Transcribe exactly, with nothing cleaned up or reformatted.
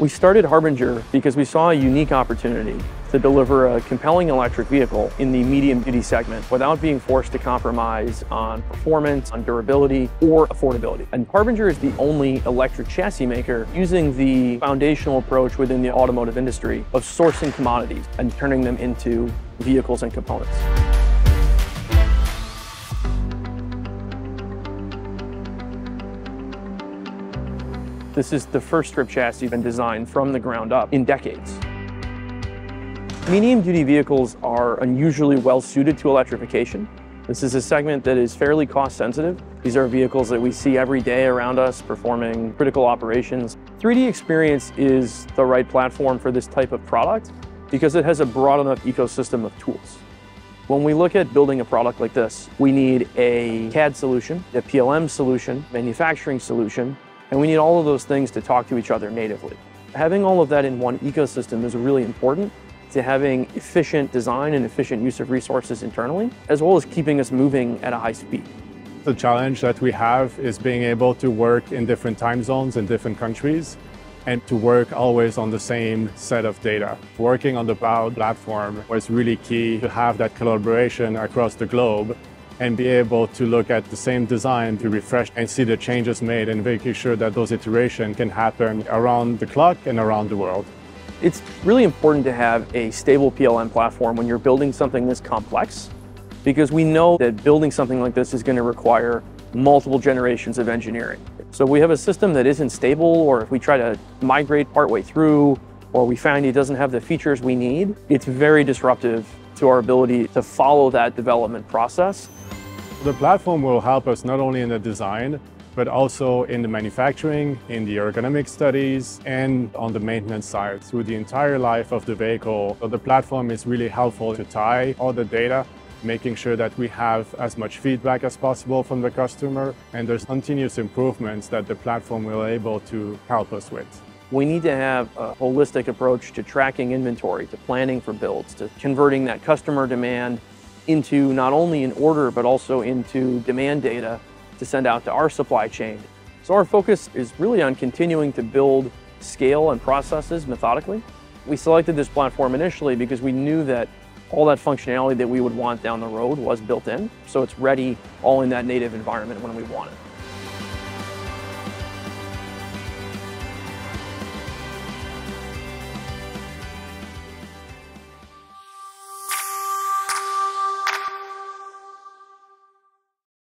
We started Harbinger because we saw a unique opportunity to deliver a compelling electric vehicle in the medium-duty segment without being forced to compromise on performance, on durability, or affordability. And Harbinger is the only electric chassis maker using the foundational approach within the automotive industry of sourcing commodities and turning them into vehicles and components. This is the first strip chassis been designed from the ground up in decades. Medium-duty vehicles are unusually well-suited to electrification. This is a segment that is fairly cost-sensitive. These are vehicles that we see every day around us performing critical operations. three D Experience is the right platform for this type of product because it has a broad enough ecosystem of tools. When we look at building a product like this, we need a C A D solution, a P L M solution, manufacturing solution, and we need all of those things to talk to each other natively. Having all of that in one ecosystem is really important to having efficient design and efficient use of resources internally, as well as keeping us moving at a high speed. The challenge that we have is being able to work in different time zones in different countries and to work always on the same set of data. Working on the cloud platform was really key to have that collaboration across the globe and be able to look at the same design to refresh and see the changes made and making sure that those iterations can happen around the clock and around the world. It's really important to have a stable P L M platform when you're building something this complex, because we know that building something like this is going to require multiple generations of engineering. So we have a system that isn't stable, or if we try to migrate partway through, or we find it doesn't have the features we need, it's very disruptive to our ability to follow that development process. The platform will help us not only in the design, but also in the manufacturing, in the ergonomic studies, and on the maintenance side through the entire life of the vehicle. So the platform is really helpful to tie all the data, making sure that we have as much feedback as possible from the customer, and there's continuous improvements that the platform will be able to help us with. We need to have a holistic approach to tracking inventory, to planning for builds, to converting that customer demand into not only an order, but also into demand data to send out to our supply chain. So our focus is really on continuing to build scale and processes methodically. We selected this platform initially because we knew that all that functionality that we would want down the road was built in. So it's ready all in that native environment when we want it.